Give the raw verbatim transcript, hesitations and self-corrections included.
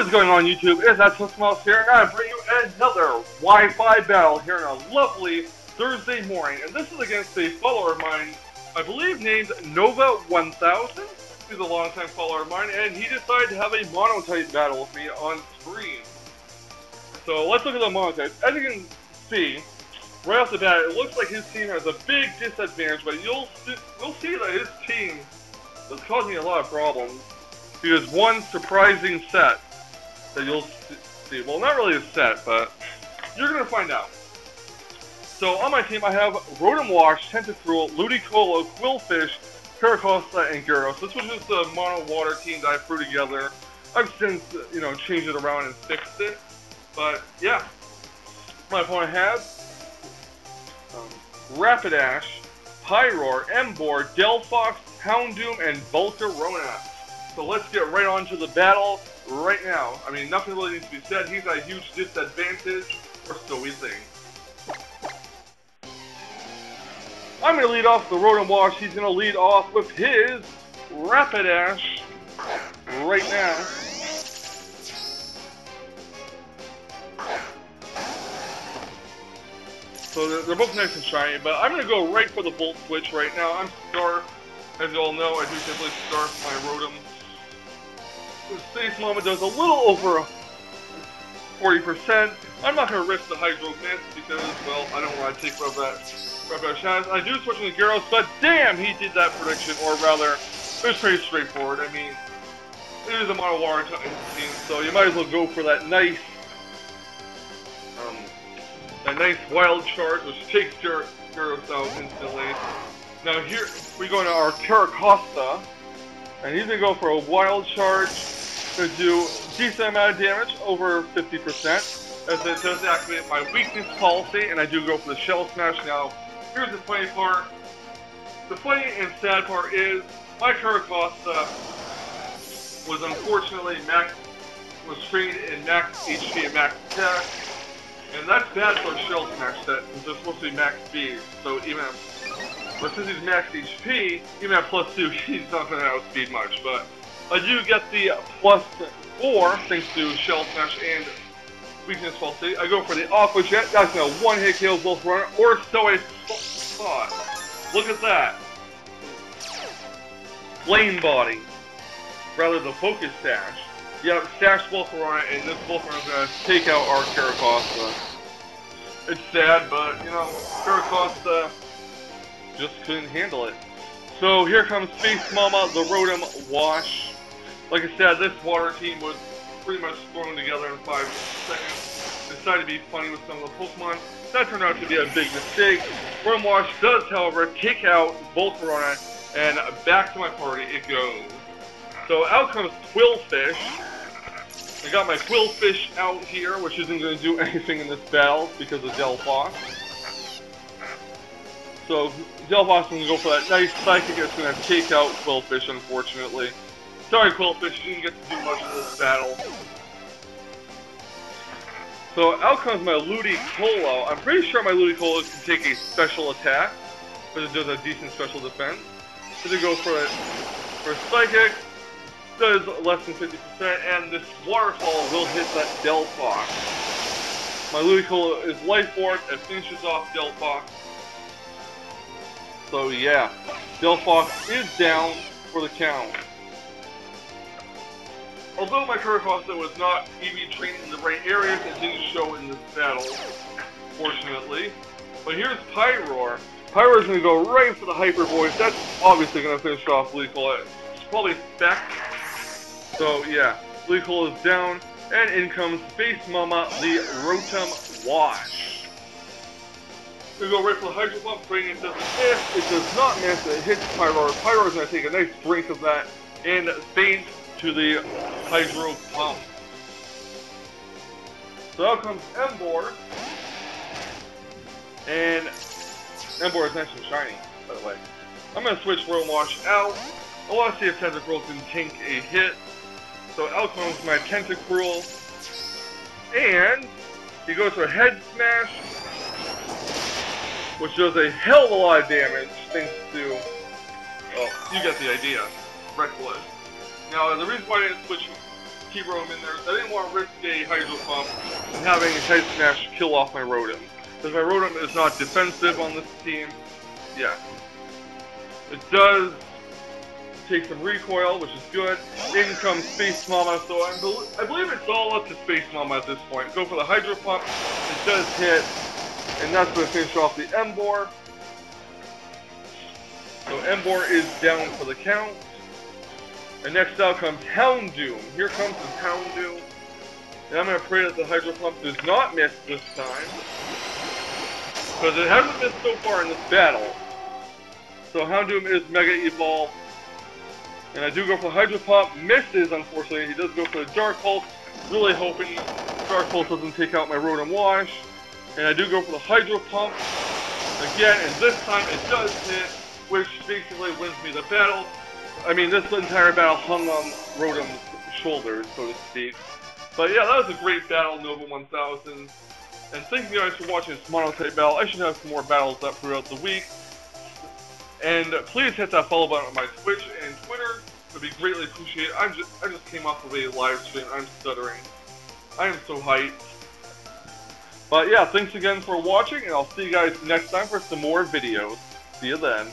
What is going on, YouTube? It's TeslaMouse here, and I bring you another Wi-Fi battle here on a lovely Thursday morning. And this is against a follower of mine, I believe named Nova one thousand. He's a long-time follower of mine, and he decided to have a monotype battle with me on screen. So let's look at the monotypes. As you can see, right off the bat, it looks like his team has a big disadvantage, but you'll you'll see that his team is causing a lot of problems. There's one surprising set that you'll see. Well, not really a set, but you're going to find out. So on my team, I have Rotom Wash, Tentacruel, Ludicolo, Qwilfish, Carracosta, and Gyarados. This was just the mono water team that I threw together. I've since, you know, changed it around and fixed it. But yeah, my opponent has um, Rapidash, Pyroar, Emboar, Delphox, Houndoom, and Volcarona. So let's get right on to the battle right now. I mean, nothing really needs to be said. He's at a huge disadvantage, or so we think. I'm going to lead off the Rotom Wash. He's going to lead off with his Rapidash right now. So they're, they're both nice and shiny, but I'm going to go right for the Volt Switch right now. I'm Scarf. As you all know, I do simply Scarf my Rotom. This Space Mama does a little over forty percent. I'm not going to risk the Hydro Mist because, well, I don't want to take up that Rapidash chance. I do switch with Gyarados, but damn, he did that prediction, or rather, it was pretty straightforward. I mean, it is a mono water team, so you might as well go for that nice, um, that nice Wild Charge, which takes Gyarados out instantly. Now here, we go into our Carracosta, and he's going to go for a Wild Charge. Going to do a decent amount of damage, over fifty percent, as it does activate my weakness policy, and I do go for the Shell Smash. Now, here's the funny part. The funny and sad part is, my Carracosta was unfortunately max, was trained in max H P and max attack, and that's bad for a Shell Smash set, because they're supposed to be max speed, so even at, but since he's max H P, even at plus two, he's not going to outspeed much, but I do get the plus four, thanks to Shell Smash and Weakness Faulty. I go for the Aqua Jet. That's going to one-hit kill both runner, or so I thought. Look at that. Flame Body. Rather, the Focus Sash. Yep, Sash Volcarona, and this Volcarona is going to take out our Carracosta. It's sad, but, you know, Carracosta just couldn't handle it. So here comes Space Mama, the Rotom Wash. Like I said, this water team was pretty much thrown together in five seconds. Decided to be funny with some of the Pokemon. That turned out to be a big mistake. Rotom Wash does, however, kick out Volcarona, and back to my party it goes. So out comes Qwilfish. I got my Qwilfish out here, which isn't going to do anything in this battle because of Delphox. So Delphox is going to go for that nice Psychic. It's going to take out Qwilfish, unfortunately. Sorry, Qwilfish, you didn't get to do much in this battle. So out comes my Ludicolo. I'm pretty sure my Ludicolo can take a special attack, but it does a decent special defense. So they go for it for Psychic, does less than fifty percent, and this Waterfall will hit that Delphox. My Ludicolo is Life Orb, it finishes off Delphox. So yeah, Delphox is down for the count. Although my Carracosta was not E V trained in the right areas, it didn't show in this battle, fortunately. But here's Pyroar. Pyroar's going to go right for the Hyper Voice. That's obviously going to finish off Ludicolo. It's probably back. So yeah, Ludicolo is down, and in comes Space Mama, the Rotom Wash. Going to go right for the Hydro Pump, training it doesn't miss. It does not miss. It hits Pyroar. Pyroar's going to take a nice drink of that, and faint to the Hydro Pump. So out comes Emboar, and Emboar is nice and shiny, by the way. I'm going to switch Rotom Wash out. I want to see if Tentacruel can tank a hit. So out comes my Tentacruel, and he goes for a Head Smash, which does a hell of a lot of damage, thanks to, oh, you get the idea, Reckless. Now, the reason why I didn't switch keep Rotom in there. I didn't want to risk a Hydro Pump and having a Type Smash kill off my Rotom, because my Rotom is not defensive on this team. Yeah. It does take some recoil, which is good. In comes Space Mama, so I'm bel I believe it's all up to Space Mama at this point. Go for the Hydro Pump. It does hit, and that's going to finish off the Emboar. So Emboar is down for the count. And next out comes Houndoom. Here comes the Houndoom. And I'm going to pray that the Hydro Pump does not miss this time, because it hasn't missed so far in this battle. So Houndoom is Mega Evolved. And I do go for the Hydro Pump. Misses, unfortunately. He does go for the Dark Pulse. Really hoping Dark Pulse doesn't take out my Rotom Wash. And I do go for the Hydro Pump again. And this time it does hit, which basically wins me the battle. I mean, this entire battle hung on Rotom's shoulders, so to speak. But yeah, that was a great battle, Nova one thousand. And thank you guys for watching this Monotype battle. I should have some more battles up throughout the week. And please hit that follow button on my Twitch and Twitter. It would be greatly appreciated. I'm just, I just came off of a live stream. I'm stuttering. I am so hyped. But yeah, thanks again for watching, and I'll see you guys next time for some more videos. See you then.